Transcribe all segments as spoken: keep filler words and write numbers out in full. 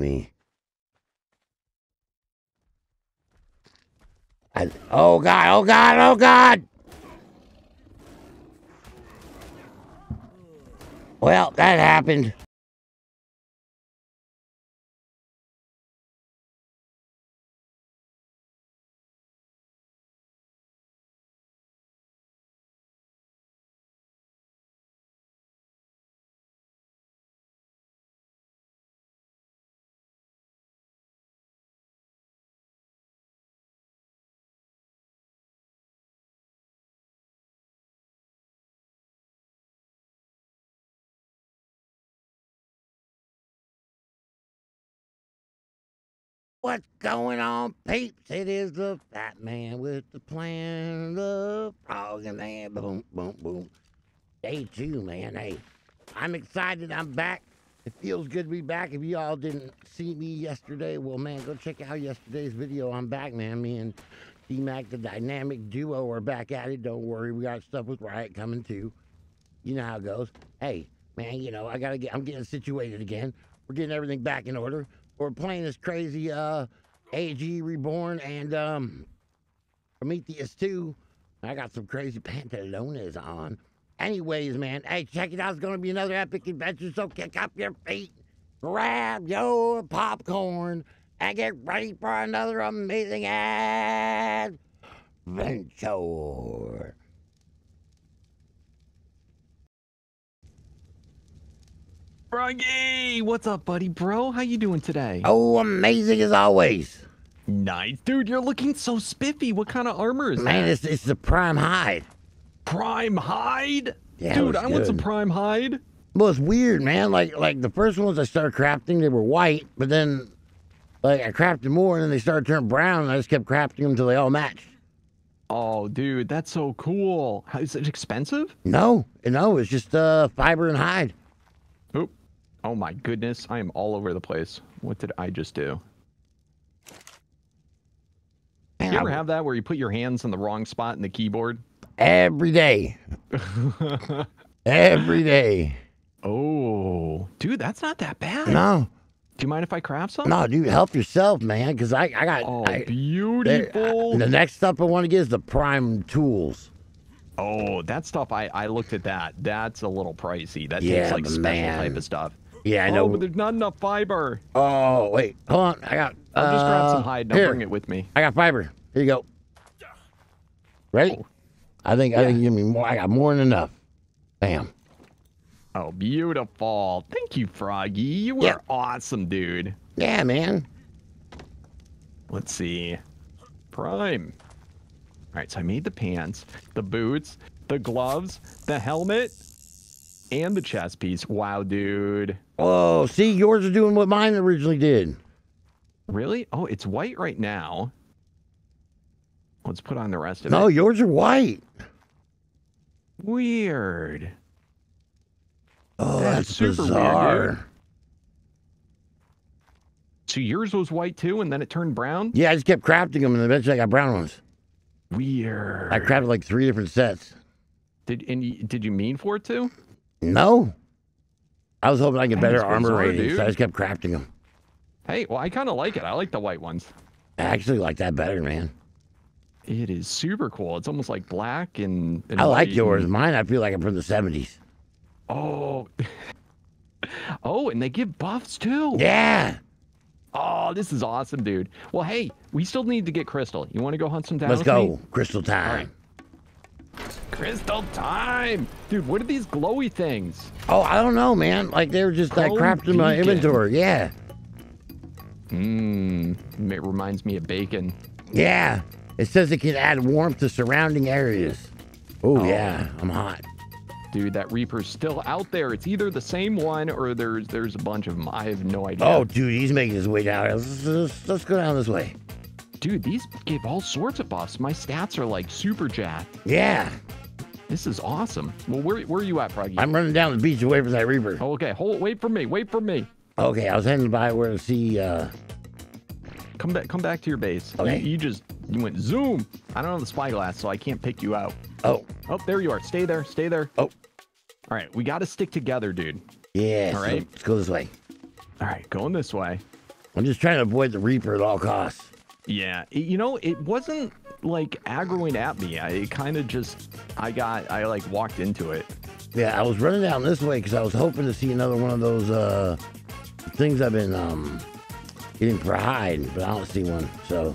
me. I, oh God, oh God, oh God! Well, that happened. What's going on, peeps? It is the fat man with the plan, the frog and man. Boom, boom, boom. Day two, man. Hey, I'm excited. I'm back. It feels good to be back. If you all didn't see me yesterday, well, man, go check out yesterday's video. I'm back, man. Me and Dmac, the dynamic duo, are back at it. Don't worry. We got stuff with Riot coming, too. You know how it goes. Hey, man, you know, I gotta get, I'm getting situated again. We're getting everything back in order. We're playing this crazy uh, A G Reborn and um, Prometheus two. I got some crazy pantalones on. Anyways, man, hey, check it out. It's going to be another epic adventure, so kick up your feet, grab your popcorn, and get ready for another amazing adventure. Froggy! What's up, buddy, bro? How you doing today? Oh, amazing as always. Nice. Dude, you're looking so spiffy. What kind of armor is Man, that? Man, it's, it's the prime hide. Prime hide? Yeah, dude, I good. want some prime hide. Well, it's weird, man. Like, like the first ones I started crafting, they were white, but then like I crafted more, and then they started turning brown, and I just kept crafting them until they all matched. Oh, dude, that's so cool. How, is it expensive? No, no, it's just uh, fiber and hide. Oop. Oh my goodness, I am all over the place. What did I just do? Man, you ever I... have that where you put your hands in the wrong spot in the keyboard? Every day. Every day. Oh, dude, that's not that bad. No. Do you mind if I craft some? No, dude, help yourself, man, because I, I got... Oh, I, beautiful. I, the next stuff I want to get is the prime tools. Oh, that stuff, I, I looked at that. That's a little pricey. That yeah, takes like special man. type of stuff. Yeah, I know. Oh, but there's not enough fiber. Oh, wait. Hold on. I got... I'll uh, just grab some hide and I'll bring it with me. I got fiber. Here you go. Ready? Oh. I think yeah. I think you give me more. I got more than enough. Bam. Oh, beautiful. Thank you, Froggy. You were yeah. awesome, dude. Yeah, man. Let's see. Prime. All right, so I made the pants, the boots, the gloves, the helmet, and the chest piece. Wow, dude. Oh, see, yours are doing what mine originally did. Really? Oh, it's white right now. Let's put on the rest of no, it. No, yours are white. Weird. Oh, that's, that's super bizarre. Weird, dude. So yours was white too, and then it turned brown? Yeah, I just kept crafting them, and eventually I got brown ones. Weird. I crafted like three different sets. Did and you, did you mean for it to? No. I was hoping I could get better armor ratings, so I just kept crafting them. Hey, well, I kind of like it. I like the white ones. I actually like that better, man. It is super cool. It's almost like black and... and I like white. Yours. Mine, I feel like I'm from the seventies. Oh. Oh, and they give buffs, too. Yeah. Oh, this is awesome, dude. Well, hey, we still need to get Crystal. You want to go hunt some down? Let's go. Me? Crystal time. All right. Crystal time. Dude, what are these glowy things? Oh, I don't know, man. Like, they were just like crapped in my inventory. Yeah. Mmm. It reminds me of bacon. Yeah. It says it can add warmth to surrounding areas. Ooh, oh, yeah. I'm hot. Dude, that Reaper's still out there. It's either the same one or there's there's a bunch of them. I have no idea. Oh, dude, he's making his way down. Let's, let's, let's go down this way. Dude, these give all sorts of buffs. My stats are like super jacked. Yeah. This is awesome. Well, where, where are you at, Froggy? I'm running down the beach away from that Reaper. Oh, okay, hold, wait for me. Wait for me. Okay, I was heading by where to see... Uh... Come back Come back to your base. Okay. You, you just you went zoom. I don't have the spyglass, so I can't pick you out. Oh. Oh, there you are. Stay there. Stay there. Oh. All right, we got to stick together, dude. Yeah, all right. So let's go this way. All right, going this way. I'm just trying to avoid the Reaper at all costs. Yeah, you know, it wasn't like aggroing at me. I, it kind of just, I got, I like walked into it. Yeah, I was running down this way because I was hoping to see another one of those uh, things I've been um, getting for hide, but I don't see one, so.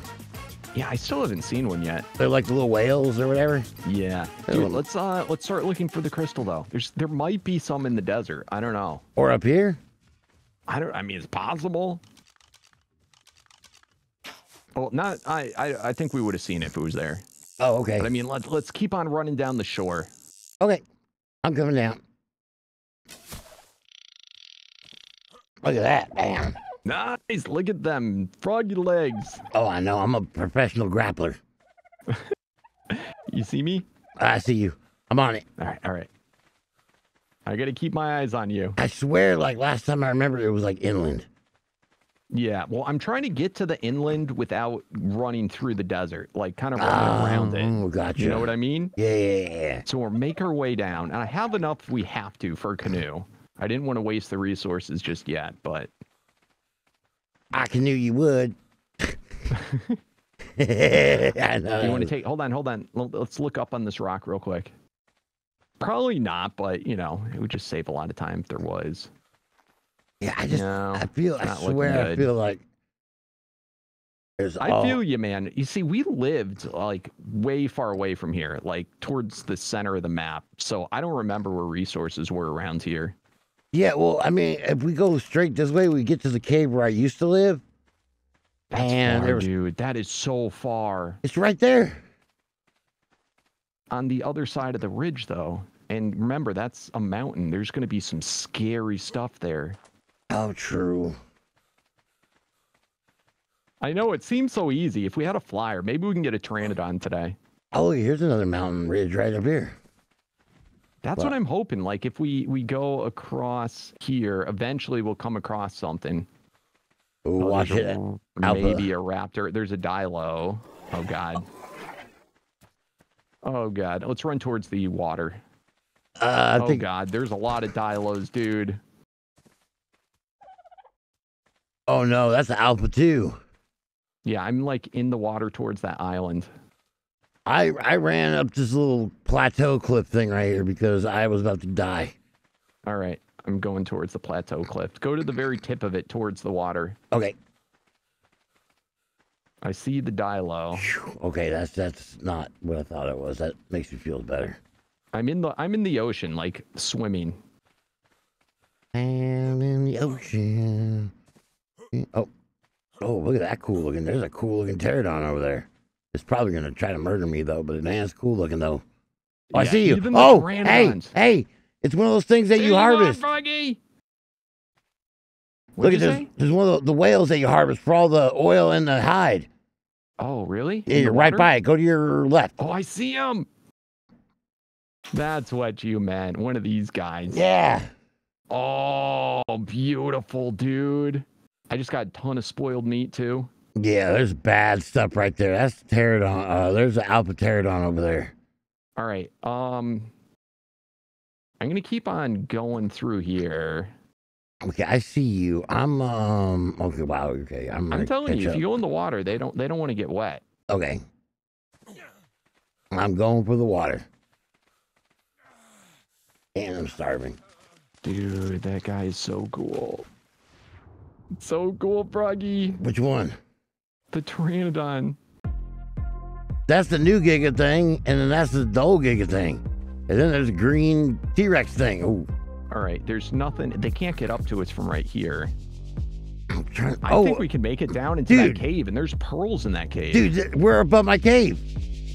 Yeah, I still haven't seen one yet. They're like the little whales or whatever. Yeah. Dude, let's uh let's start looking for the crystal though. There's there might be some in the desert. I don't know. Or up here? I don't I mean it's possible. Well, not I I, I think we would have seen it if it was there. Oh, okay. But I mean let's let's keep on running down the shore. Okay. I'm coming down. Look at that, man. Nice, look at them froggy legs. Oh, I know. I'm a professional grappler. You see me? I see you. I'm on it. All right, all right. I gotta keep my eyes on you. I swear, like last time I remember, it was like inland. Yeah. Well, I'm trying to get to the inland without running through the desert, like kind of running around it. Oh, gotcha. You know what I mean? Yeah, yeah, yeah. So we'll make our way down, and I have enough. We have to for a canoe. I didn't want to waste the resources just yet, but. I knew you would. I know. You want to take? Hold on, hold on. Let's look up on this rock real quick. Probably not, but you know, it would just save a lot of time if there was. Yeah, I just, no, I feel, I swear, I feel like. There's I all... feel you, man. You see, we lived like way far away from here, like towards the center of the map. So I don't remember where resources were around here. Yeah, well, I mean, if we go straight this way, we get to the cave where I used to live. That's and far, was... dude. That is so far. It's right there. On the other side of the ridge, though. And remember, that's a mountain. There's going to be some scary stuff there. Oh, true. I know. It seems so easy. If we had a flyer, maybe we can get a pteranodon today. Oh, here's another mountain ridge right up here. That's what? what I'm hoping. Like, if we, we go across here, eventually we'll come across something. Ooh, oh, watch it. A, maybe a raptor. There's a dilo. Oh, God. Oh, God. Let's run towards the water. Uh, I oh, think... God. There's a lot of dilos, dude. Oh, no. That's an alpha, too. Yeah, I'm, like, in the water towards that island. I, I ran up this little plateau cliff thing right here because I was about to die. All right. I'm going towards the plateau cliff. Go to the very tip of it towards the water. Okay. I see the dilo. Okay, that's that's not what I thought it was. That makes me feel better. I'm in the I'm in the ocean, like swimming. I'm in the ocean. Oh. Oh, look at that cool looking. There's a cool looking pterodon over there. It's probably going to try to murder me, though, but it is cool looking, though. Oh, yeah, I see you. Oh, hey, ones. hey. It's one of those things that there you harvest. On, Look at this. There's one of the, the whales that you harvest for all the oil and the hide. Oh, really? Yeah, you're right water? by it. Go to your left. Oh, I see him. That's what you meant. One of these guys. Yeah. Oh, beautiful, dude. I just got a ton of spoiled meat, too. Yeah, there's bad stuff right there. That's the pterodon. Uh, there's the alpha pterodon over there. All right. Um, I'm gonna keep on going through here. Okay, I see you. I'm um. Okay, wow. Okay, I'm. I'm telling you, up. if you go in the water, they don't. They don't want to get wet. Okay. I'm going for the water. And I'm starving. Dude, that guy is so cool. So cool, Froggy. Which one? The pteranodon. That's the new Giga thing, and then that's the old Giga thing. And then there's a green T-Rex thing. Ooh. All right, there's nothing. They can't get up to us from right here. I'm trying, I oh, think we can make it down into dude, that cave, and there's pearls in that cave. Dude, we're above my cave.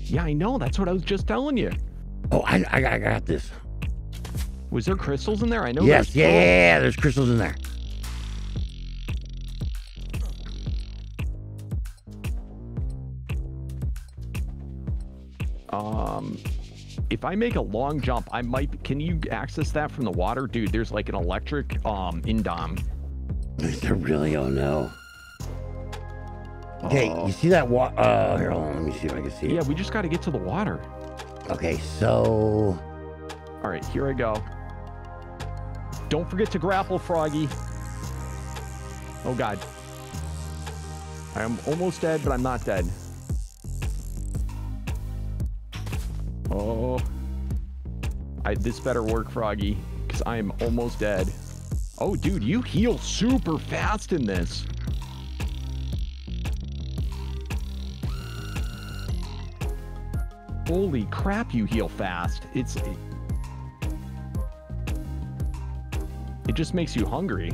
Yeah, I know. That's what I was just telling you. Oh, I, I, I got this. Was there crystals in there? I know Yes, yeah, yeah, yeah, there's crystals in there. Um, if I make a long jump, I might, can you access that from the water? Dude, there's like an electric, um, indom. Is there really? Oh no. Okay, oh. you see that water? Uh, here, hold on, let me see if I can see it. Yeah, we just got to get to the water. Okay, so. All right, here I go. Don't forget to grapple, Froggy. Oh God. I am almost dead, but I'm not dead. Oh. I, this better work, Froggy, because I am almost dead. Oh, dude, you heal super fast in this. Holy crap, you heal fast. It's... It, it just makes you hungry.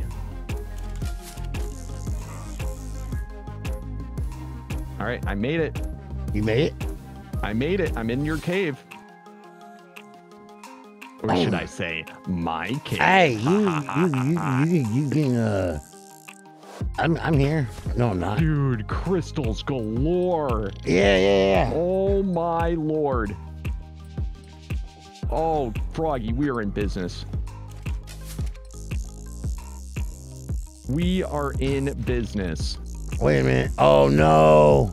All right, I made it. You made it? I made it. I'm in your cave. Or oh. should I say, my cave? Hey, you, you, you, you, you can, uh, I'm, I'm here. No, I'm not. Dude, crystals galore. Yeah, yeah, yeah. Oh, my Lord. Oh, Froggy, we are in business. We are in business. Wait a minute. Oh, no.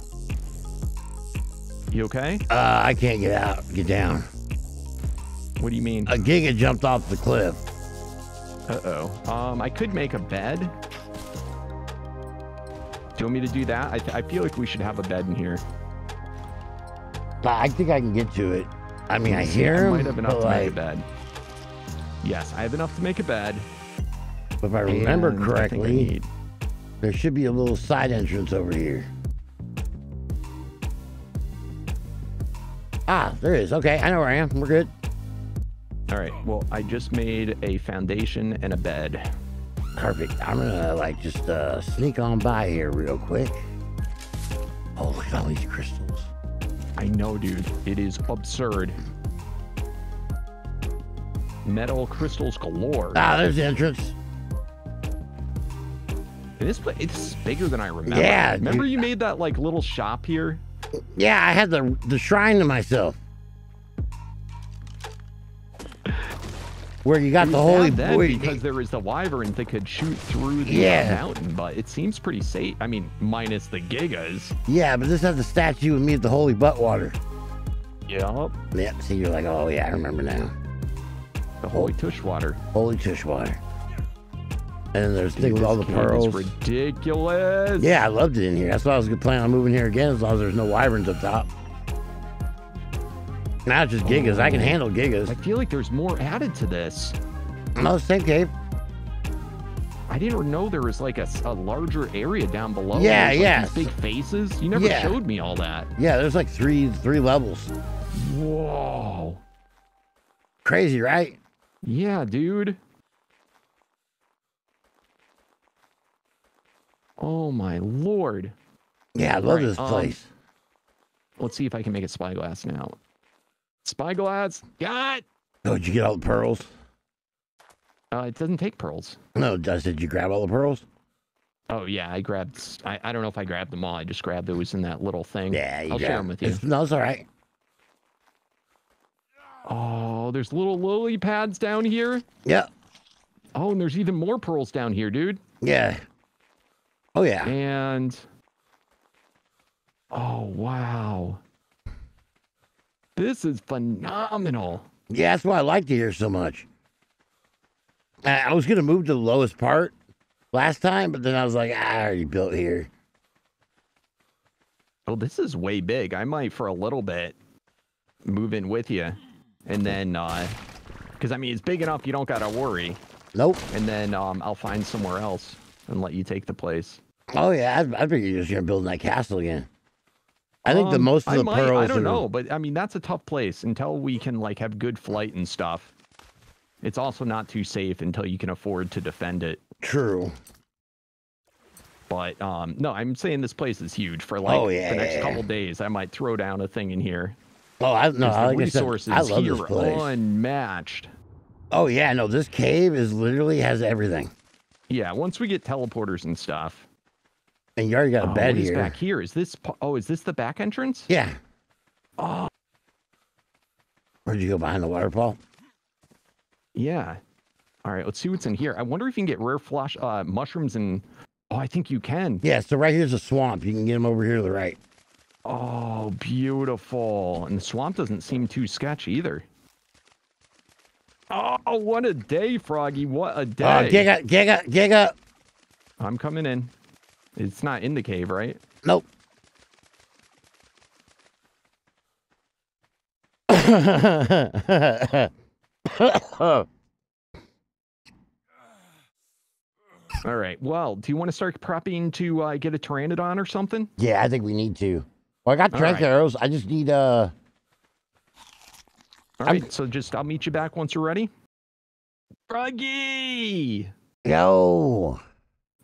You okay? Uh, I can't get out. Get down. What do you mean? A Giga jumped off the cliff. Uh-oh. Um, I could make a bed. Do you want me to do that? I, th I feel like we should have a bed in here. I think I can get to it. I mean, I hear him. I might have enough to like... make a bed. Yes, I have enough to make a bed. If I remember and correctly, I I need... there should be a little side entrance over here. Ah, there is. Okay, I know where I am. We're good. All right, well, I just made a foundation and a bed. Perfect. I'm gonna like just uh, sneak on by here real quick. Oh, look at all these crystals. I know, dude, it is absurd. Metal crystals galore. Ah, there's the entrance. And this place, it's bigger than I remember. Yeah. Remember dude. You made that like little shop here? Yeah, I had the, the shrine to myself. Where you got the holy then boy. Because there is the wyvern that could shoot through the yeah. mountain, but it seems pretty safe. I mean, minus the gigas. Yeah, but this has the statue of me at the holy butt water. Yep. Yep, see, you're like, oh yeah, I remember now. The holy tush water. Holy tush water. And there's things with all the pearls. Ridiculous. Yeah, I loved it in here. That's why I was planning on moving here again, as long as there's no wyverns up top. Now it's just gigas. Oh, I can handle gigas. I feel like there's more added to this. No, same cave. I didn't know there was like a, a larger area down below. Yeah, there's yeah. Like these big faces. You never yeah. showed me all that. Yeah, there's like three three levels. Whoa. Crazy, right? Yeah, dude. Oh my Lord. Yeah, I love right, this place. Um, let's see if I can make a spyglass now. Spyglass, God! Oh, did you get all the pearls? Uh, it doesn't take pearls. No, it does. Did you grab all the pearls? Oh, yeah, I grabbed... I, I don't know if I grabbed them all. I just grabbed it was in that little thing. Yeah, you I'll share them with you. It's, no, it's all right. Oh, there's little lily pads down here? Yeah. Oh, and there's even more pearls down here, dude. Yeah. Oh, yeah. And... Oh, wow. This is phenomenal. Yeah, that's why I like to hear so much. I, I was going to move to the lowest part last time, but then I was like, I already built here. Oh, this is way big. I might, for a little bit, move in with you. And then, uh, because, I mean, it's big enough you don't got to worry. Nope. And then um, I'll find somewhere else and let you take the place. Oh, yeah. I, I figured you're just going to build that castle again. I think the um, most of the might, pearls. I don't are... know, but I mean that's a tough place until we can like have good flight and stuff. It's also not too safe until you can afford to defend it. True. But um, no, I'm saying this place is huge. For like oh, yeah, the next yeah, couple yeah. days, I might throw down a thing in here. Oh, I no, the like resources I, said, I love here this place. Are unmatched. Oh yeah, no, this cave is literally has everything. Yeah, once we get teleporters and stuff. And you already got a oh, bed here. Back here is this. Oh, is this the back entrance? Yeah. Oh. Where'd you go behind the waterfall? Yeah. All right. Let's see what's in here. I wonder if you can get rare flush uh, mushrooms and. Oh, I think you can. Yeah. So right here's a swamp. You can get them over here to the right. Oh, beautiful. And the swamp doesn't seem too sketchy either. Oh, what a day, Froggy! What a day. Uh, giga, giga, giga. I'm coming in. It's not in the cave, right? Nope. All right. Well, do you want to start prepping to uh, get a pteranodon or something? Yeah, I think we need to. Well, I got tracking right. arrows. I just need... Uh... All I'm... right, so just I'll meet you back once you're ready. Froggy! Yo!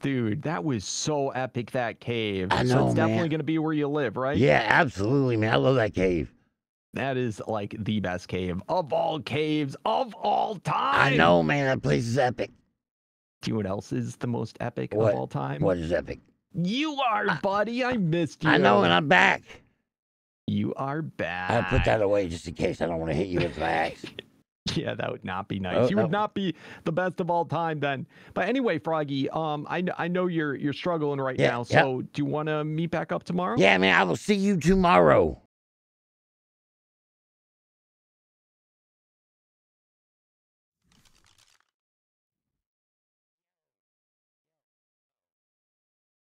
Dude, that was so epic, that cave. I know, so it's definitely going to be where you live, right? Yeah, absolutely, man. I love that cave. That is, like, the best cave of all caves of all time. I know, man. That place is epic. Do you know what else is the most epic what? of all time? What is epic? You are, I, buddy. I missed you. I know, and I'm back. You are back. I put that away just in case. I don't want to hit you with my axe. Yeah, that would not be nice. Oh, you no. would not be the best of all time then. But anyway, Froggy, um, I, I know you're you're struggling right yeah, now. So yeah. do you want to meet back up tomorrow? Yeah, man. I will see you tomorrow.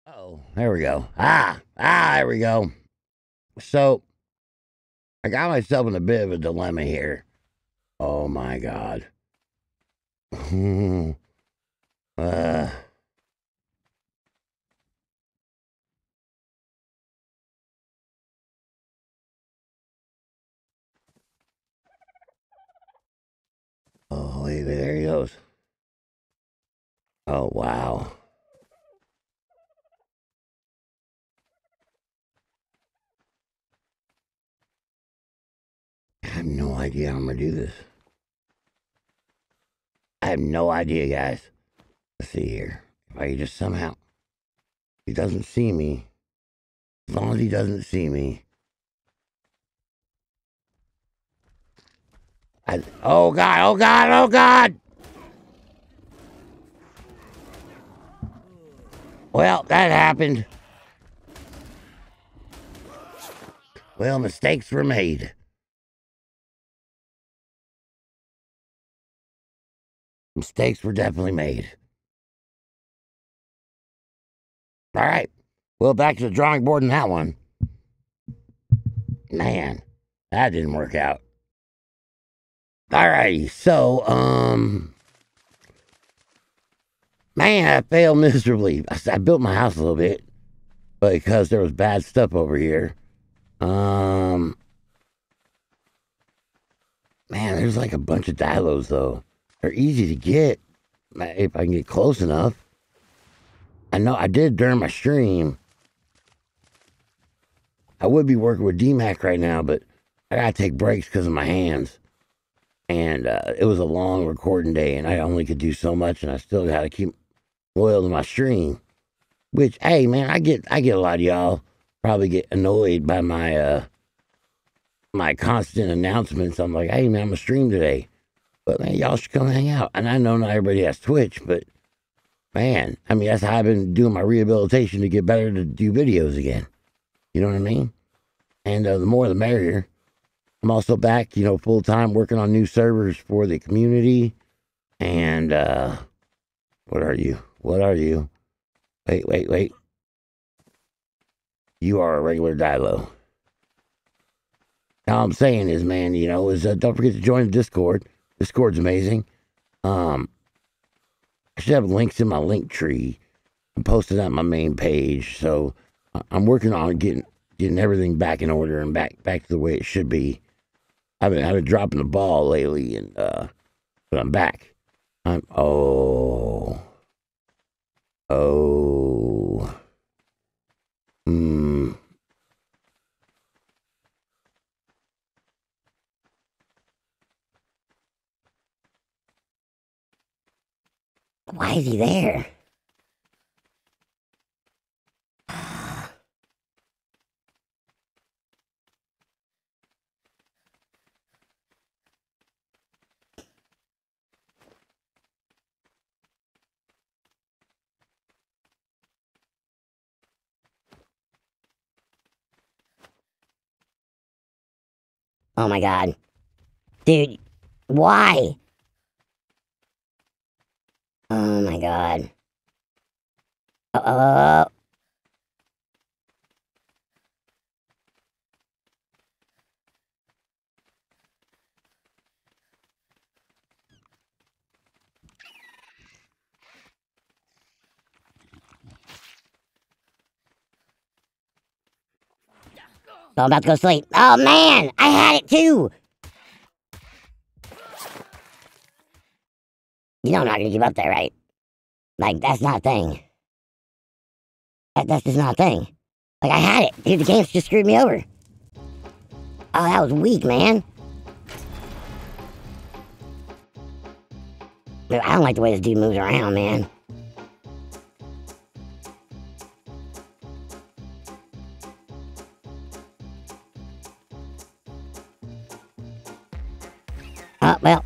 Oh, there we go. Ah, ah, there we go. So, I got myself in a bit of a dilemma here. Oh, my God. uh, oh, there he goes. Oh, wow. I have no idea how I'm gonna do this. I have no idea, guys. Let's see here. If I could just somehow... He doesn't see me. As long as he doesn't see me. I... Oh, God. Oh, God. Oh, God. Well, that happened. Well, mistakes were made. Mistakes were definitely made. All right. Well, back to the drawing board in that one. Man, that didn't work out. All righty. So, um... man, I failed miserably. I, I built my house a little bit because there was bad stuff over here. Um... Man, there's like a bunch of dilos, though. They're easy to get, if I can get close enough. I know I did during my stream. I would be working with Dmac right now, but I gotta take breaks because of my hands. And uh, it was a long recording day, and I only could do so much, and I still gotta keep loyal to my stream. Which, hey, man, I get I get a lot of y'all probably get annoyed by my, uh, my constant announcements. I'm like, hey, man, I'm gonna stream today. But, man, y'all should come hang out. And I know not everybody has Twitch, but, man, I mean, that's how I've been doing my rehabilitation to get better to do videos again. You know what I mean? And uh, the more, the merrier. I'm also back, you know, full-time working on new servers for the community. And, uh, what are you? What are you? Wait, wait, wait. You are a regular dilo. All I'm saying is, man, you know, is uh, don't forget to join the Discord. Discord's amazing. Um, I should have links in my link tree. I'm posting that on my main page. So I'm working on getting getting everything back in order and back back to the way it should be. I've been I've been dropping the ball lately, and uh, but I'm back. I'm oh oh hmm. Why is he there? Oh my God. Dude, why? Oh my God. Uh oh. So I'm about to go to sleep. Oh man, I had it too! You know I'm not gonna give up there, right? Like, that's not a thing. That, that's just not a thing. Like, I had it. Dude, the game's just screwed me over. Oh, that was weak, man. Dude, I don't like the way this dude moves around, man. Oh, well.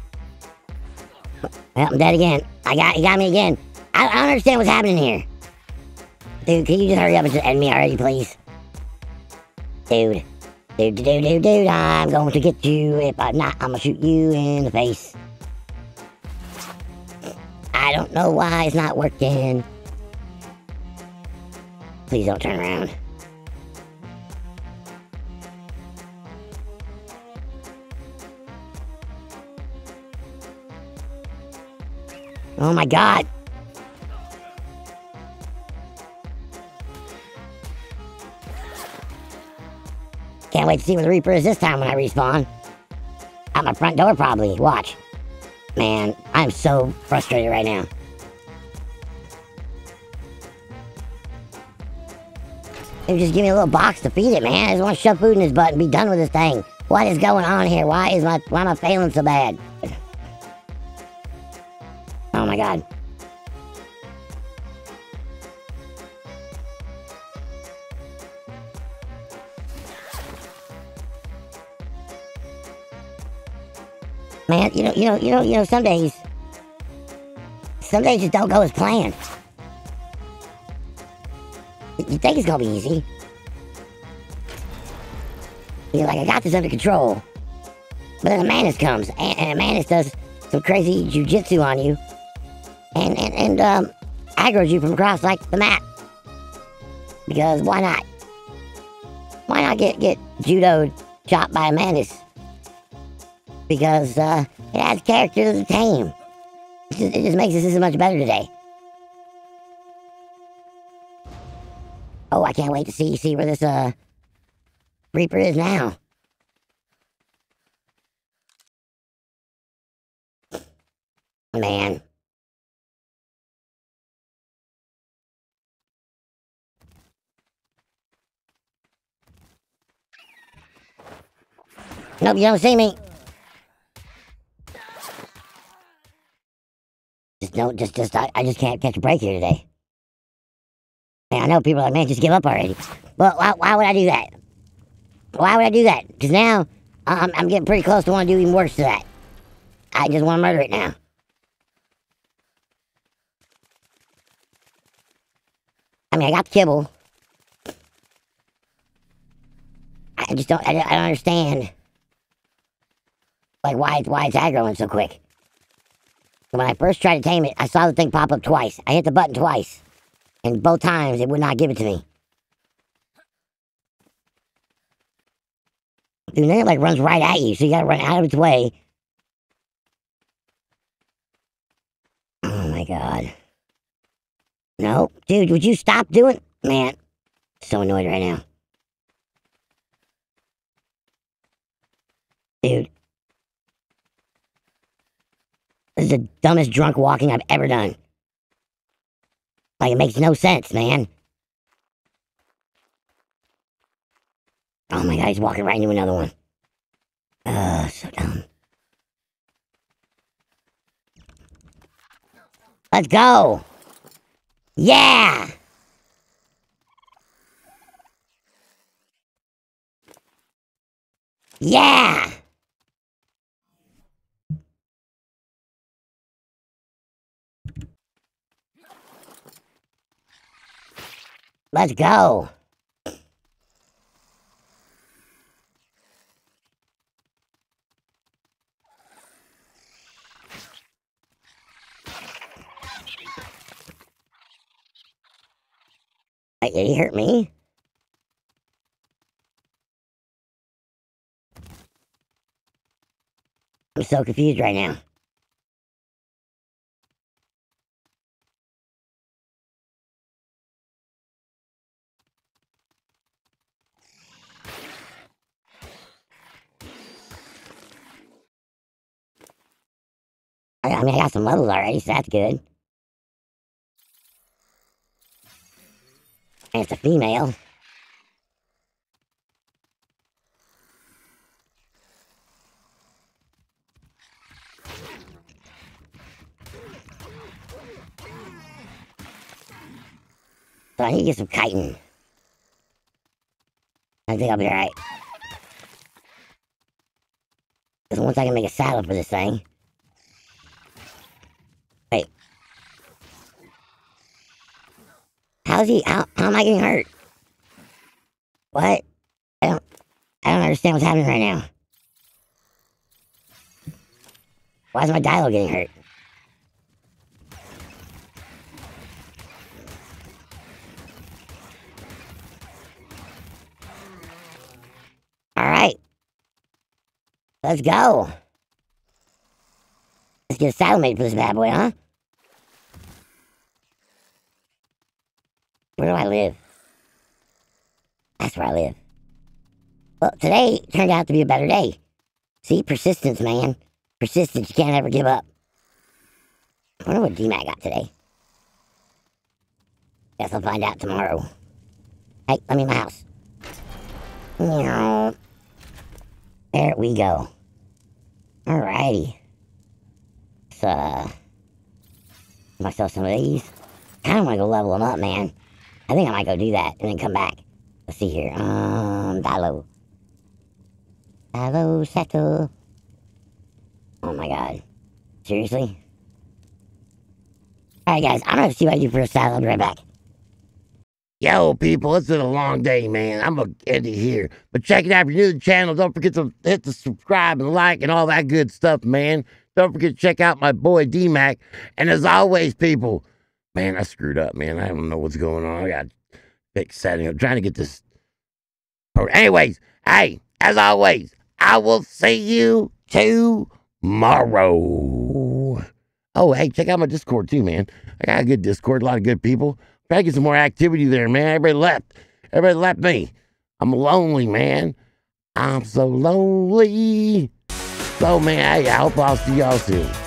Well, I'm dead again. I got, he got me again. I, I don't understand what's happening here. Dude, can you just hurry up and just end me already, please? Dude. Dude, dude, dude, dude, I'm going to get you. If I'm not, I'm gonna shoot you in the face. I don't know why it's not working. Please don't turn around. Oh my god! Can't wait to see what the Reaper is this time when I respawn. Out my front door, probably. Watch. Man, I'm so frustrated right now. Dude, just give me a little box to feed it, man. I just want to shove food in his butt and be done with this thing. What is going on here? Why is my why am I failing so bad? Oh my god. Man, you know, you know, you know, you know, some days, some days just don't go as planned. You think it's gonna be easy. You're like, I got this under control. But then a Mantis comes, and, and a Mantis does some crazy jujitsu on you, and, and, and, um, aggroes you from across, like, the map. Because why not? Why not get, get judoed, shot by a Mantis? Because uh, it adds character to the team. It just, it just makes this much better today. Oh, I can't wait to see see where this uh Reaper is now. Man. Nope, you don't see me. Just don't, just, just, I, I just can't catch a break here today. Man, I know people are like, man, just give up already. Well, why, why would I do that? Why would I do that? Because now, I'm, I'm getting pretty close to want to do even worse to that. I just want to murder it now. I mean, I got the kibble. I just don't, I, I don't understand. Like, why, why it's aggroing so quick. When I first tried to tame it, I saw the thing pop up twice. I hit the button twice. And both times, it would not give it to me. Dude, then it, like, runs right at you, so you gotta run out of its way. Oh, my God. No. Dude, would you stop doing... Man, I'm so annoyed right now. Dude. This is the dumbest drunk walking I've ever done. Like, it makes no sense, man. Oh my god, he's walking right into another one. Oh, so dumb. Let's go! Yeah! Yeah! Let's go. Wait, did he hurt me? I'm so confused right now. I mean, I got some levels already, so that's good. And it's a female. So I need to get some chitin. I think I'll be alright. Because once I can make a saddle for this thing. Wait. How's he, how, how am I getting hurt? What? I don't, I don't understand what's happening right now. Why is my dialogue getting hurt? Let's go. Let's get a saddle made for this bad boy, huh? Where do I live? That's where I live. Well, today turned out to be a better day. See, persistence, man. Persistence, you can't ever give up. I wonder what Dmac got today. Guess I'll find out tomorrow. Hey, let me in my house. Meow. There we go. Alrighty. So, uh, myself some of these. Kind of want to go level them up, man. I think I might go do that and then come back. Let's see here. Um, Dilo. Dilo, Sato. Oh my god. Seriously? Alright, guys. I'm going to see what I do for a saddle. I'll be right back. Yo, people, it's been a long day, man. I'm going to end it here. But check it out. If you're new to the channel, don't forget to hit the subscribe and like and all that good stuff, man. Don't forget to check out my boy, D Mac. And as always, people, man, I screwed up, man. I don't know what's going on. I got a big setting up. I'm trying to get this. Anyways, hey, as always, I will see you tomorrow. Oh, hey, check out my Discord, too, man. I got a good Discord, a lot of good people. Try to get some more activity there, man. Everybody left. Everybody left me. I'm lonely, man. I'm so lonely. So, man, hey, I hope I'll see y'all soon.